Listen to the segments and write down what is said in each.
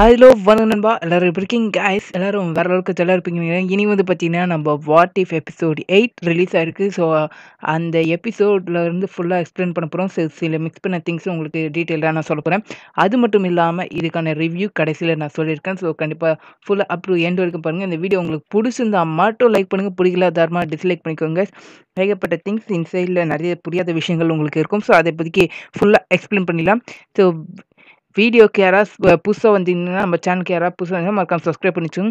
Hello வணக்கம் நண்பா, எல்லோரும் எப்படி இருக்கீங்க கைஸ்? எல்லோரும் வேறு அளவுக்கு தெளிவாக இருப்பீங்க. இனி வந்து பார்த்திங்கன்னா நம்ம வாட் இஃப் எபிசோட் 8 ரிலீஸ் ஆகிருக்கு. ஸோ அந்த எபிசோடில் இருந்து ஃபுல்லாக எக்ஸ்பிளைன் பண்ண போகிறோம். சில மிக்ஸ் பண்ண திங்ஸும் உங்களுக்கு டீட்டெயிலாக நான் சொல்ல போகிறேன். அது மட்டும் இல்லாமல் இதுக்கான ரிவ்யூ கடைசியில் நான் சொல்லியிருக்கேன். ஸோ கண்டிப்பாக ஃபுல்லாக அப் டு எண்ட் வரைக்கும் பாருங்கள். இந்த வீடியோ உங்களுக்கு பிடிச்சிருந்தா மட்டும் லைக் பண்ணுங்கள், பிடிக்கல தாரமாக டிஸ்லைக் பண்ணிக்கோங்க. ஏகப்பட்ட திங்ஸ் இன்சைடில் நிறைய புரியாத விஷயங்கள் உங்களுக்கு இருக்கும். ஸோ அதை பற்றி ஃபுல்லாக எக்ஸ்பிளைன் பண்ணிடலாம். ஸோ வீடியோக்கு யாராவது புதுசாக வந்தீங்கன்னா, நம்ம சேனலுக்கு யாராவது புதுசாக வந்தீங்கன்னா மறக்காமல் சப்ஸ்கிரைப் பண்ணிச்சுங்க.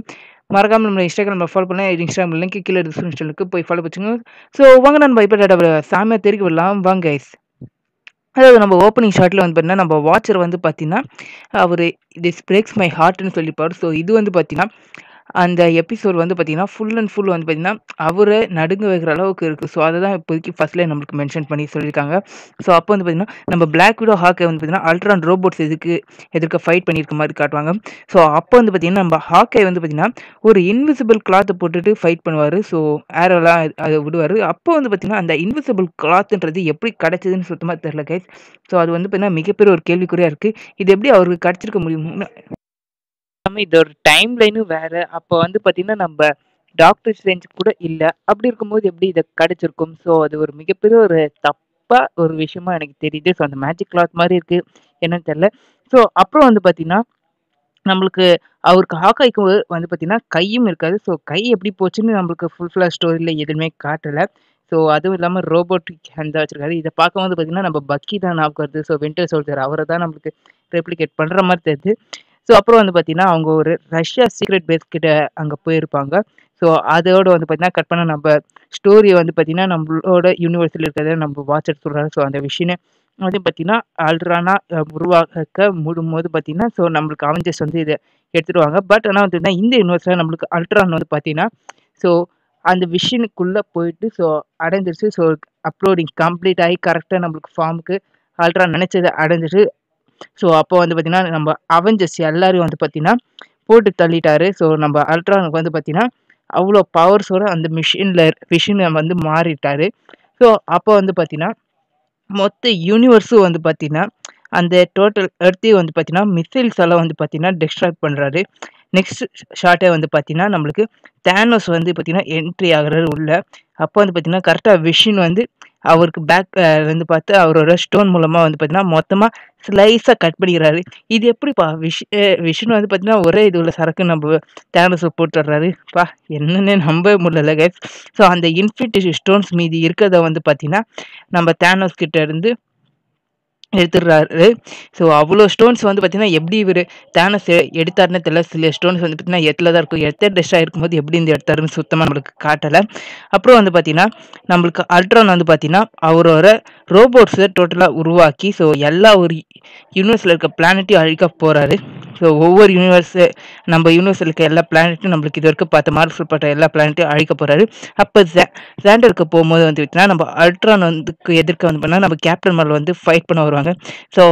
மறக்காமல் நம்ம இன்ஸ்டாகிராமில் ஃபாலோ பண்ணலாம். இன்ஸ்டாகிராம் லிங்க் கீழே டிஸ்கிரிப்ஷனுக்கு போய் ஃபாலோ பண்ணிச்சுங்க. ஸோ வாங்க நம்ம இப்போ சாமியாக தெருக்கி விடலாம் வாங்க கைஸ். அதாவது நம்ம ஓப்பனிங் ஷாட்டில் வந்து பார்த்தீங்கன்னா நம்ம வாட்சர் வந்து பார்த்தீங்கன்னா அவர் திஸ் பிரேக்ஸ் மை ஹார்ட்னு சொல்லிப்பார். ஸோ இது வந்து பார்த்தீங்கன்னா அந்த எபிசோட் வந்து பார்த்திங்கன்னா ஃபுல் அண்ட் ஃபுல் வந்து பார்த்திங்கன்னா அவரை நடுங்க வைக்கிற அளவுக்கு இருக்குது. ஸோ அதை தான் இப்போதைக்கு ஃபஸ்ட்லேயே நம்மளுக்கு மென்ஷன் பண்ணி சொல்லியிருக்காங்க. ஸோ அப்போ வந்து பார்த்திங்கன்னா நம்ம பிளாக் விடோ ஹாக்கை வந்து பார்த்திங்கன்னா அல்ட்ரான் ரோபோட்ஸ் எதிர்க்க ஃபைட் பண்ணியிருக்க மாதிரி காட்டுவாங்க. ஸோ அப்போ வந்து பார்த்திங்கன்னா நம்ம ஹாக்கை வந்து பார்த்திங்கன்னா ஒரு இன்விசிபிள் கிளாத்தை போட்டுட்டு ஃபைட் பண்ணுவார். ஸோ ஏரோலாம் அதை விடுவார். அப்போ வந்து பார்த்திங்கன்னா அந்த இன்விசிபிள் கிளாத்துன்றது எப்படி கிடச்சிதுன்னு சுத்தமாக தெரியல கைஸ். ஸோ அது வந்து பார்த்திங்கன்னா மிகப்பெரிய ஒரு கேள்விக்குறியாக இருக்குது. இது எப்படி அவருக்கு கிடச்சிருக்க முடியும்னு இதோட டைம் லைனும் வேறு. அப்போ வந்து பார்த்திங்கன்னா நம்ம டாக்டர் ஸ்ட்ரேஞ்ச் கூட இல்லை. அப்படி இருக்கும்போது எப்படி இதை கிடச்சிருக்கும்? ஸோ அது ஒரு மிகப்பெரிய ஒரு தப்பாக ஒரு விஷயமா எனக்கு தெரியுது. ஸோ அந்த மேஜிக் கிளாத் மாதிரி இருக்குது, என்னன்னு தெரில. ஸோ அப்புறம் வந்து பார்த்திங்கன்னா நம்மளுக்கு அவருக்கு ஹாக்காய்க்கு வந்து பார்த்திங்கன்னா கையும் இருக்காது. ஸோ கை எப்படி போச்சுன்னு நம்மளுக்கு ஃபுல்ஃபுல்லாக ஸ்டோரியில் எதுவுமே காட்டலை. ஸோ அதுவும் இல்லாமல் ரோபோட்டிக் ஹேண்டாக வச்சுருக்காரு. இதை பார்க்கும் போது பார்த்திங்கன்னா நம்ம பக்கி தான் ஞாபகம் வருது. ஸோ விண்டர் சோல்ஜர் அவரை தான் நம்மளுக்கு ரெப்ளிகேட் பண்ணுற மாதிரி தெரியுது. ஸோ அப்புறம் வந்து பார்த்திங்கன்னா அவங்க ஒரு ரஷ்யா சீக்ரெட் பேஸ் கிட்ட அங்கே போயிருப்பாங்க. ஸோ அதோடு வந்து பார்த்திங்கன்னா கட் பண்ண நம்ம ஸ்டோரியை வந்து பார்த்திங்கன்னா நம்மளோட யூனிவர்ஸில் இருக்கிறத நம்ம வாட்சர் சொல்கிறாங்க. ஸோ அந்த விஷயம் வந்து பார்த்திங்கன்னா அல்ட்ரானாக உருவாக்க முடும்போது பார்த்திங்கன்னா ஸோ நம்மளுக்கு அவஞ்சஸ் வந்து இதை எடுத்துடுவாங்க. பட் ஆனால் வந்து பார்த்திங்கன்னா இந்த யூனிவர்ஸில் நம்மளுக்கு அல்ட்ரான் வந்து பார்த்திங்கன்னா ஸோ அந்த விஷனுக்குள்ளே போயிட்டு ஸோ அடைஞ்சிருச்சு. ஸோ அப்லோடிங் கம்ப்ளீட் ஆகி கரெக்டாக நம்மளுக்கு ஃபார்முக்கு அல்ட்ரான் நினச்சதை அடைஞ்சிட்டு. ஸோ அப்போ வந்து பார்த்திங்கன்னா நம்ம அவெஞ்சர்ஸ் எல்லோரும் வந்து பார்த்திங்கன்னா போட்டு தள்ளிட்டாரு. ஸோ நம்ம அல்ட்ரானுக்கு வந்து பார்த்திங்கன்னா அவ்வளோ பவர்ஸோடு அந்த மிஷினை வந்து மாறிட்டார். ஸோ அப்போ வந்து பார்த்திங்கன்னா மொத்த யூனிவர்ஸும் வந்து பார்த்திங்கன்னா அந்த டோட்டல் எர்த்தையும் வந்து பார்த்திங்கன்னா மிசைல்ஸ் எல்லாம் வந்து பார்த்திங்கன்னா டிஸ்ட்ராக்ட் பண்ணுறாரு. நெக்ஸ்ட் ஷார்ட்டே வந்து பார்த்திங்கன்னா நம்மளுக்கு தேனோஸ் வந்து பார்த்திங்கன்னா என்ட்ரி ஆகுறாரு உள்ள. அப்போ வந்து பார்த்திங்கன்னா கரெக்டாக விஷன் வந்து அவருக்கு பேக் வந்து பார்த்து அவரோட ஸ்டோன் மூலமாக வந்து பார்த்திங்கன்னா மொத்தமாக ஸ்லைஸாக கட் பண்ணிக்கிறாரு. இது எப்படிப்பா விஷன் வந்து பார்த்திங்கன்னா ஒரே இது உள்ள சரக்கு நம்ம தேனோஸை போட்டுடுறாருப்பா, என்னென்னு நம்ப முடியல கைஸ். ஸோ அந்த இன்ஃபினிட்டி ஸ்டோன்ஸ் மீதி இருக்கிறத வந்து பார்த்திங்கன்னா நம்ம தேனோஸ் கிட்ட இருந்து எடுத்துடுறாரு. ஸோ அவ்வளோ ஸ்டோன்ஸ் வந்து பார்த்திங்கன்னா எப்படி இவர் தேனோஸ் எடுத்தாருன்னு தெரியல. சில ஸ்டோன்ஸ் வந்து பார்த்திங்கன்னா இடத்துல தான் இருக்கும். எத்தனை டெஸ்டாக இருக்கும்போது எப்படி இந்த எடுத்தாருன்னு சுத்தமாக நம்மளுக்கு காட்டலை. அப்புறம் வந்து பார்த்திங்கன்னா நம்மளுக்கு அல்ட்ரான் வந்து பார்த்திங்கன்னா அவரோட ரோபோட்ஸை டோட்டலாக உருவாக்கி ஸோ எல்லா ஒரு யூனிவர்ஸில் இருக்க பிளானட்டையும் அழிக்க போகிறாரு. ஸோ ஒவ்வொரு யூனிவர்ஸு நம்ம யூனிவர்ஸில் இருக்க எல்லா பிளானட்டும் நம்மளுக்கு இது வரைக்கும் பார்த்த மார்க்பட்ட எல்லா பிளானட்டையும் அழிக்க போகிறாரு. அப்போ ஜாண்டருக்கு போகும்போது வந்து பார்த்திங்கன்னா நம்ம அல்ட்ரான் வந்து எதிர்க்க வந்து பண்ணால் நம்ம கேப்டன் மார்வல் வந்து ஃபைட் பண்ண வருவாங்க. ஸோ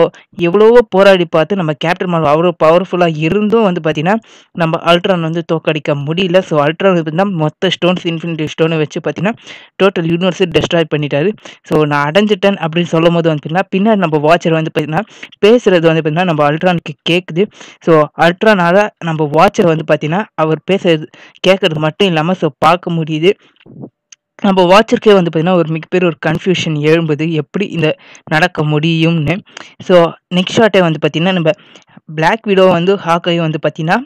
எவ்வளவோ போராடி பார்த்து நம்ம கேப்டன் மார்வல் அவ்வளோ பவர்ஃபுல்லாக இருந்தும் வந்து பார்த்திங்கன்னா நம்ம அல்ட்ரான் வந்து தோக்கடிக்க முடியல. ஸோ அல்ட்ரான் வந்து மொத்த ஸ்டோன்ஸ் இன்ஃபினிட்டி ஸ்டோனை வச்சு பார்த்திங்கன்னா டோட்டல் யூனிவர்ஸை டெஸ்ட்ராய் பண்ணிட்டாரு. ஸோ நான் அடைஞ்சிட்டேன் அப்படின்னு சொல்லும் போது வந்து பார்த்திங்கன்னா பின்னாடி நம்ம வாட்சர் வந்து பார்த்திங்கன்னா பேசுகிறது வந்து பார்த்திங்கன்னா நம்ம அல்ட்ரானுக்கு கேட்குது. ஸோ அல்ட்ரானால நம்ம வாட்சர் வந்து பார்த்திங்கன்னா அவர் பேசுறது கேட்குறது மட்டும் இல்லாமல் ஸோ பார்க்க முடியுது. நம்ம வாட்சருக்கே வந்து பார்த்திங்கன்னா ஒரு மிகப்பெரிய ஒரு கன்ஃபியூஷன் எழும்புது, எப்படி இந்த நடக்க முடியும்னு. ஸோ நெக்ஸ்ட் ஷார்ட்டே வந்து பார்த்திங்கன்னா நம்ம பிளாக் விடோ வந்து ஹாக்கையும் வந்து பார்த்திங்கன்னா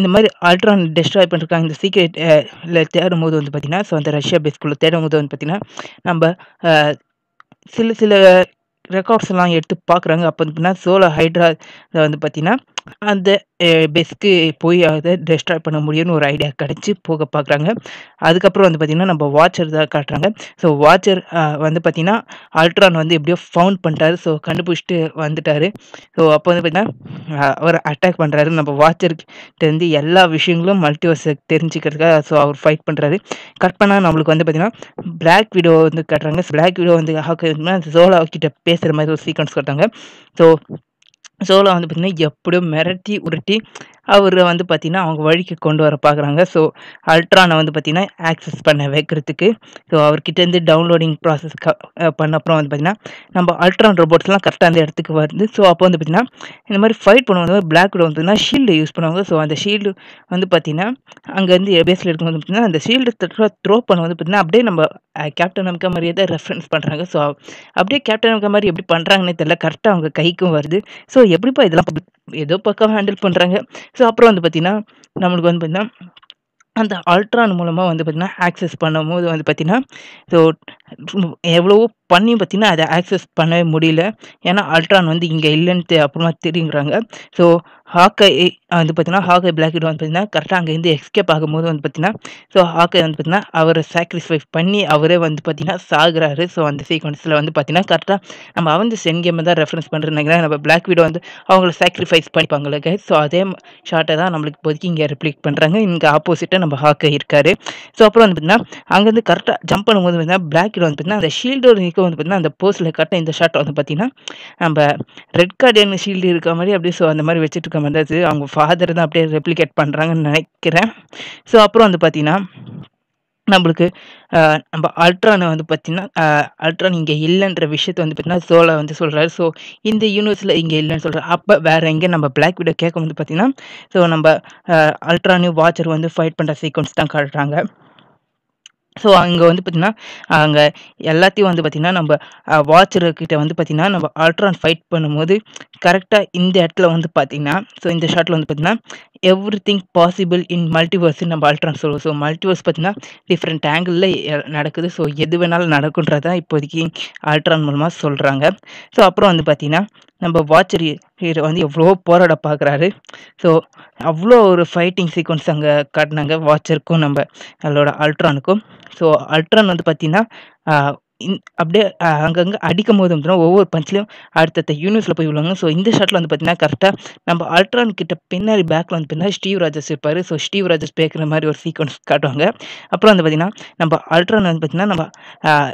இந்த மாதிரி அல்ட்ரான் டெஸ்ட்ராய் பண்ணிருக்காங்க. இந்த சீக்ரெட்டில் தேடும் போது வந்து பார்த்திங்கன்னா ஸோ அந்த ரஷ்யா பேஸ்குள்ளே தேடும் போது வந்து பார்த்திங்கன்னா நம்ம சில ரெக்கார்ட்ஸ் எல்லாம் எடுத்து பார்க்குறாங்க. அப்போ பார்த்திங்கன்னா சோலோ ஹைட்ரா வந்து பார்த்திங்கன்னா அந்த பெஸ்க்கு போய் அதை டெஸ்ட்ராய் பண்ண முடியும்னு ஒரு ஐடியா கிடச்சி போக பார்க்குறாங்க. அதுக்கப்புறம் வந்து பார்த்திங்கன்னா நம்ம வாட்சர் தான் காட்டுறாங்க. ஸோ வாட்சர் வந்து பார்த்திங்கன்னா அல்ட்ரான் வந்து எப்படியோ ஃபவுண்ட் பண்ணிட்டாரு. ஸோ கண்டுபிடிச்சிட்டு வந்துட்டார். ஸோ அப்போ வந்து பார்த்திங்கன்னா அவர் அட்டாக் பண்ணுறாரு. நம்ம வாட்சர்கிட்டேருந்து எல்லா விஷயங்களும் மல்டிவர்ஸுக்கு தெரிஞ்சுக்கிறதுக்காக ஸோ அவர் ஃபைட் பண்ணுறாரு. கட் பண்ணால் நம்மளுக்கு வந்து பார்த்திங்கன்னா பிளாக் விடோ வந்து காட்டுறாங்க. பிளாக் விடோ வந்து ஹாக்கா சோலா கிட்ட பேசுகிற மாதிரி ஒரு சீக்வன்ஸ் காட்டுறாங்க. ஸோ சோலா வந்து பார்த்திங்கன்னா எப்படியும் மிரட்டி உருட்டி அவர் வந்து பார்த்தீங்கன்னா அவங்க வழிக்கு கொண்டு வர பார்க்குறாங்க. ஸோ அல்ட்ரானை வந்து பார்த்தீங்கன்னா ஆக்சஸ் பண்ண வைக்கிறதுக்கு ஸோ அவர்கிட்டேருந்து டவுன்லோடிங் ப்ராசஸ் பண்ண அப்புறம் வந்து பார்த்தீங்கன்னா நம்ம அல்ட்ரான் ரோபோட்ஸ்லாம் கரெக்டாக அந்த இடத்துக்கு வருது. ஸோ அப்போ வந்து பார்த்தீங்கன்னா இந்த மாதிரி ஃபைட் பண்ணுவாங்க பிளாக் வந்து பார்த்தீங்கன்னா ஷீல்டு யூஸ் பண்ணுவாங்க. ஸோ அந்த ஷீல்டு வந்து பார்த்தீங்கன்னா அங்கேருந்து பேஸில் இருக்கும்போது பார்த்தீங்கன்னா அந்த ஷீல்டு த்ரோ பண்ண வந்து பார்த்தீங்கன்னா அப்படியே நம்ம கேப்டன் அமெரிக்கா மாதிரியே தான் ரெஃபரன்ஸ் பண்ணுறாங்க. ஸோ அப்படியே கேப்டன் அமெரிக்கா மாதிரி எப்படி பண்ணுறாங்கன்னே தெரியல, கரெக்டாக அவங்க கைக்கும் வருது. ஸோ எப்படிப்பா இதெல்லாம் ஏதோ பக்கம் ஹேண்டில் பண்ணுறாங்க. ஸோ அப்புறம் வந்து பார்த்தீங்கன்னா நம்மளுக்கு வந்து பார்த்தீங்கன்னா அந்த அல்ட்ரான் மூலமாக வந்து பார்த்திங்கன்னா ஆக்சஸ் பண்ணும் போது வந்து பார்த்திங்கன்னா ஸோ எவ்வளவோ பண்ணி பார்த்திங்கன்னா அதை ஆக்சஸ் பண்ணவே முடியல. ஏன்னா அல்ட்ரான் வந்து இங்கே இல்லைன்னு அப்புறமா தெரியுங்கிறாங்க. ஸோ ஹாக்கை வந்து பார்த்திங்கன்னா ஹாக்கை பிளாக்கெட் வந்து பார்த்திங்கன்னா கரெக்டாக அங்கேருந்து எஸ்கேப் ஆகும்போது வந்து பார்த்திங்கன்னா ஸோ ஹாக்கை வந்து பார்த்திங்கன்னா அவரை சாக்ரிஃபைஸ் பண்ணி அவரே வந்து பார்த்திங்கன்னா சாகுறாரு. ஸோ அந்த சீக்வன்ஸில் வந்து பார்த்திங்கன்னா கரெக்டாக நம்ம அவந்து சென் கேமை தான் ரெஃபரன்ஸ் பண்ணுறதுனால நம்ம பிளாக் விடோ வந்து அவங்கள சாக்ரிஃபைஸ் பண்ணிப்பாங்களே கைஸ். ஸோ அதே ஷார்ட்டை தான் நம்மளுக்கு இப்போதைக்கு இங்கே ரிப்ளீட் பண்ணுறாங்க. இங்கே ஆப்போசிட்டாக நம்ம ஹாக்கை இருக்காரு. ஸோ அப்புறம் வந்து பார்த்திங்கன்னா அங்கேருந்து கரெக்டாக ஜம்ப் பண்ணும்போது பார்த்திங்கன்னா பிளாக் விடோ வந்து பார்த்திங்கன்னா அந்த ஷீல்டோட வந்து பார்த்திங்கன்னா அந்த போஸ்ட்டில் கரெக்டாக இந்த ஷார்ட் வந்து பார்த்திங்கன்னா நம்ம ரெட் கார்டியன் ஷீல்டு இருக்க மாதிரி அப்படியே ஸோ அந்த மாதிரி வச்சுட்டு இருக்க மாதிரி அது அவங்க ஃபாதர் தான் அப்படியே ரெப்ளிகேட் பண்ணுறாங்கன்னு நினைக்கிறேன். ஸோ அப்புறம் வந்து பார்த்திங்கன்னா நம்மளுக்கு நம்ம அல்ட்ரானை வந்து பார்த்திங்கன்னா அல்ட்ரான் இங்கே இல்லைன்ற விஷயத்தை வந்து பார்த்திங்கன்னா சோலா வந்து சொல்கிறாரு. ஸோ இந்த யூனிவர்ஸில் இங்கே இல்லைன்னு சொல்கிறார். அப்போ வேறு எங்கே நம்ம பிளாக் விடோ கேட்க வந்து பார்த்திங்கன்னா ஸோ நம்ம அல்ட்ரானையும் வாட்சர் வந்து ஃபைட் பண்ணுற சீக்வன்ஸ் தான் காட்டுறாங்க. ஸோ அங்கே வந்து பார்த்திங்கன்னா அங்கே எல்லாத்தையும் வந்து பார்த்திங்கன்னா நம்ம வாட்சர்கிட்ட வந்து பார்த்திங்கன்னா நம்ம அல்ட்ரான் ஃபைட் பண்ணும்போது கரெக்டாக இந்த இடத்துல வந்து பார்த்திங்கன்னா ஸோ இந்த ஷாட்டில் வந்து பார்த்திங்கன்னா எவ்ரி திங் பாசிபிள் இன் மல்டிவர்ஸ்ன்னு நம்ம அல்ட்ரான் சொல்லுவோம். ஸோ மல்டிவர்ஸ் பார்த்திங்கன்னா டிஃப்ரெண்ட் ஆங்கிளில் நடக்குது. ஸோ எது வேணாலும் நடக்குன்றதான் இப்போதைக்கு அல்ட்ரான் மூலமாக சொல்கிறாங்க. ஸோ அப்புறம் வந்து பார்த்திங்கன்னா நம்ம வாட்சர் வந்து எவ்வளோ போராட பார்க்குறாரு. ஸோ அவ்வளோ ஒரு ஃபைட்டிங் சீக்வன்ஸ் அங்கே காட்டினாங்க வாட்சருக்கும் நம்ம அதோட அல்ட்ரானுக்கும். ஸோ அல்ட்ரான் வந்து பார்த்திங்கன்னா அப்படியே அங்கங்கே அடிக்கும் போது வந்துடும் ஒவ்வொரு பஞ்சிலையும் அடுத்தடுத்த யூனிவர்ஸில் போய் விழுவாங்க. ஸோ இந்த ஷாட்டில் வந்து பார்த்திங்கன்னா கரெக்டாக நம்ம அல்ட்ரான் கிட்ட பின்னாடி பேக்கில் வந்து பார்த்திங்கன்னா ஸ்டீவ் ராஜர்ஸ் இருப்பார். ஸோ ஸ்டீவ் ராஜர்ஸ் பேக்கிற மாதிரி ஒரு சீக்வன்ஸ் காட்டுவாங்க. அப்புறம் வந்து பார்த்திங்கன்னா நம்ம அல்ட்ரான் வந்து பார்த்திங்கன்னா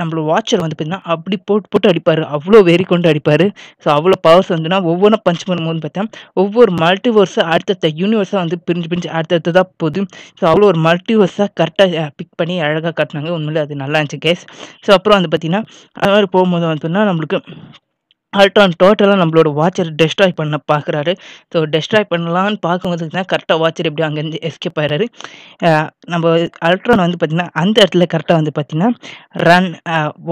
நம்மளோட வாட்சர் வந்து பார்த்திங்கன்னா அப்படி போட்டு போட்டு அடிப்பார், அவ்வளோ வெறி கொண்டு அடிப்பார். ஸோ அவ்வளோ பவர்ஸ் வந்துன்னா ஒவ்வொன்றும் பஞ்ச் பண்ணும்போது பார்த்தீங்கன்னா ஒவ்வொரு மல்டிவர்ஸாக அடுத்தடுத்த யூனிவர்ஸாக வந்து பிரிஞ்சு அடுத்தடுத்ததாக போகுது. ஸோ அவ்வளோ ஒரு மல்டிவர்ஸாக கரெக்டாக பிக் பண்ணி அழகாக காட்டினாங்க. உண்மையிலே அது நல்லா இருந்துச்சு கேஸ். ஸோ அப்புறம் வந்து பார்த்திங்கன்னா அது மாதிரி போகும்போது வந்துன்னா நம்மளுக்கு அல்ட்ரான் டோட்டலாக நம்மளோட வாட்சர் டெஸ்ட்ராய் பண்ண பார்க்குறாரு. ஸோ டெஸ்ட்ராய் பண்ணலான்னு பார்க்கும்போது தான் கரெக்டாக வாட்சர் எப்படி அங்கேருந்து எஸ்கேப் ஆகிறாரு. நம்ம அல்ட்ரான் வந்து பார்த்திங்கன்னா அந்த இடத்துல கரெக்டாக வந்து பார்த்திங்கன்னா run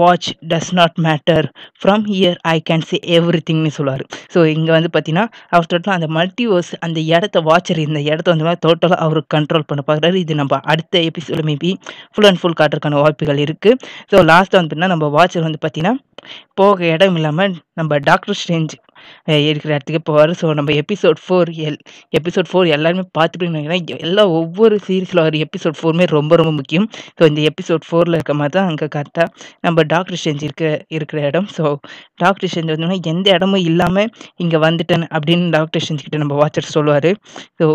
watch does not matter from here I can say every திங்னு சொல்லுவார். ஸோ இங்கே வந்து பார்த்திங்கன்னா அவர் டோட்டலாக அந்த மல்டிவர்ஸ் அந்த இடத்த வாட்சர் இந்த இடத்த வந்து டோட்டலாக அவர் கண்ட்ரோல் பண்ண பார்க்குறாரு. இது நம்ம அடுத்த எபிசோட மேபி ஃபுல் அண்ட் ஃபுல் காட்டுறதுக்கான வாய்ப்புகள் இருக்குது. ஸோ லாஸ்ட்டாக வந்து பார்த்திங்கன்னா நம்ம வாட்சர் வந்து பார்த்திங்கன்னா போக இடம் இல்லாமல் நம்ம டாக்டர் ஸ்ட்ரேஞ்ச் இருக்கிற இடத்துக்கு போவார். ஸோ நம்ம எபிசோட் 4 எல்லாருமே பார்த்துட்டு நினைக்கிறேன். எல்லாம் ஒவ்வொரு சீரீஸில் வர எபிசோட் 4மே ரொம்ப ரொம்ப முக்கியம். ஸோ இந்த எபிசோட் 4ல் இருக்க மாதிரி தான் அங்கே கரெக்டாக நம்ம டாக்டர் ஸ்ட்ரேஞ்ச் இருக்கிற இடம். ஸோ டாக்டர் ஸ்ட்ரேஞ்ச் வந்தோம்னா எந்த இடமும் இல்லாமல் இங்கே வந்துட்டேன் அப்படின்னு டாக்டர் ஸ்ட்ரேஞ்ச் கிட்ட நம்ம வாட்சர் சொல்லுவார். ஸோ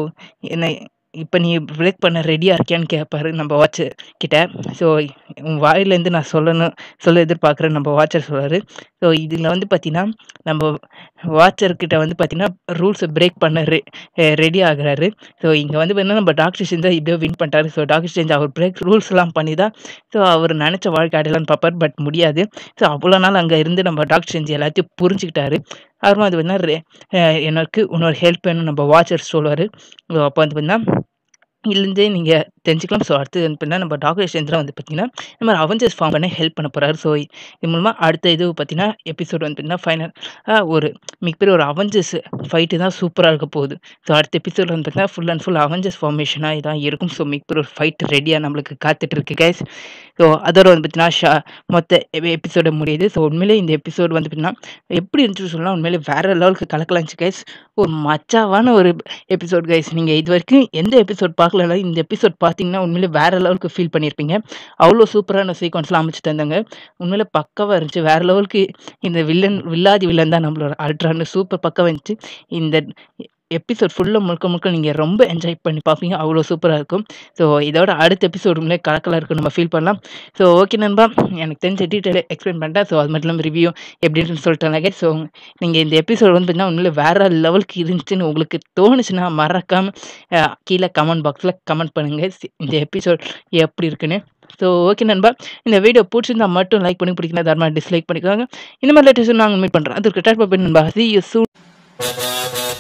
என்ன இப்போ நீ பிரேக் பண்ண ரெடியாக இருக்கியான்னு கேட்பாரு நம்ம வாட்சர் கிட்டே. ஸோ உன் வாயிலேருந்து நான் சொல்ல எதிர்பார்க்குறேன் நம்ம வாட்சர் சொல்கிறாரு. ஸோ இதில் வந்து பார்த்திங்கன்னா நம்ம வாட்சர்கிட்ட வந்து பார்த்திங்கன்னா ரூல்ஸை பிரேக் பண்ண ரெடி ஆகிறாரு. ஸோ இங்கே வந்து பார்த்திங்கன்னா நம்ம டாக்டர் ஸ்ட்ரேஞ்ச் தான் இப்படியோ வின் பண்ணிட்டாரு. ஸோ டாக்டர் ஸ்ட்ரேஞ்ச் அவர் பிரேக் ரூல்ஸ்லாம் பண்ணி தான் ஸோ அவர் நினச்ச வாழ்க்கை அடையலான்னு பார்ப்பார், பட் முடியாது. ஸோ அவ்வளோ நாள் அங்கே இருந்து நம்ம டாக்டர் ஸ்ட்ரேஞ்ச் எல்லாத்தையும் புரிஞ்சுக்கிட்டாரு. அப்புறமா அது பார்த்திங்கன்னா எனக்கு இன்னொரு ஹெல்ப் வேணும் நம்ம வாட்சர் சொல்லுவார். ஸோ அப்போ வந்து பார்த்திங்கன்னா இல்லைந்தே நீங்கள் தெரிஞ்சுக்கலாம். ஸோ அடுத்து வந்து பார்த்திங்கன்னா நம்ம டாக்டர் ஸ்ட்ரேஞ்ச் வந்து பார்த்திங்கன்னா இந்த மாதிரி அவெஞ்சர்ஸ் ஃபார்ம் பண்ண ஹெல்ப் பண்ண போகிறாரு. ஸோ இது மூலமாக அடுத்த இது பார்த்திங்கன்னா எபிசோட் வந்து பார்த்திங்கன்னா ஃபைனல் ஒரு மிகப்பெரிய ஒரு அவெஞ்சர்ஸ் ஃபைட்டு தான் சூப்பராக இருக்க போகுது. ஸோ அடுத்த எபிசோட் வந்து பார்த்திங்கன்னா ஃபுல் அண்ட் ஃபுல் அவெஞ்சர்ஸ் ஃபார்மேஷனாக இதான் இருக்கும். ஸோ மிகப்பெரிய ஒரு ஃபைட் ரெடியாக நம்மளுக்கு காத்துட்ருக்கு கைஸ். ஸோ அதோட வந்து பார்த்திங்கன்னா மொத்த எபிசோடை முடியுது. ஸோ உண்மையிலே இந்த எபிசோடு வந்து பார்த்திங்கன்னா எப்படி இருந்துச்சு சொல்லலாம், உண்மையிலே வேறு லெவலுக்கு கலக்கலாச்சு கைஸ். ஒரு மச்சாவான ஒரு எபிசோட் கைஸ். நீங்கள் இது வரைக்கும் எந்த எபிசோட் பார்க்கல இந்த எபிசோட் பார்த்தீங்கன்னா உண்மையிலே வேறு லெவலுக்கு ஃபீல் பண்ணியிருப்பீங்க. அவ்வளோ சூப்பரான சீக்வன்ஸ்லாம் அமைச்சு தந்தாங்க. உண்மையிலே பக்காவாக இருந்துச்சு. வேறு லெவலுக்கு இந்த வில்லன் வில்லாதி வில்லன் தான் நம்மளோட அல்ட்ரான்னு சூப்பர் பக்காவாக இருந்துச்சு. இந்த எபிசோட் ஃபுல்லாக முழுக்க முழுக்க நீங்கள் ரொம்ப என்ஜாய் பண்ணி பார்ப்பீங்க, அவ்வளோ சூப்பராக இருக்கும். ஸோ இதோட அடுத்த எபிசோடுங்களே கலக்கலாக இருக்கும், நம்ம ஃபீல் பண்ணலாம். ஸோ ஓகே நண்பா, எனக்கு தெரிஞ்ச டீட்டெயில் எக்ஸ்பிளைன் பண்ணிட்டேன். ஸோ அது மட்டும் இல்லாமல் ரிவ்யூ எப்படின்னு சொல்லிட்டாங்க. ஸோ நீங்கள் இந்த எபிசோடு வந்து பார்த்தீங்கன்னா உண்மையிலே வேறு லெவலுக்கு இருந்துச்சுன்னு உங்களுக்கு தோணுச்சுன்னா மறக்காமல் கீழே கமெண்ட் பாக்ஸில் கமெண்ட் பண்ணுங்கள் இந்த எபிசோட் எப்படி இருக்குன்னு. ஸோ ஓகே நண்பா, இந்த வீடியோ பிடிச்சிருந்தா மட்டும் லைக் பண்ணி, பிடிக்கணும் தரமாக டிஸ்லைக் பண்ணிக்கோங்க. இந்த மாதிரி லேட்டஸ்ட் நாங்கள் மீட் பண்ணுறோம். அதுக்கு டாட்டா பை நண்பா, see you soon.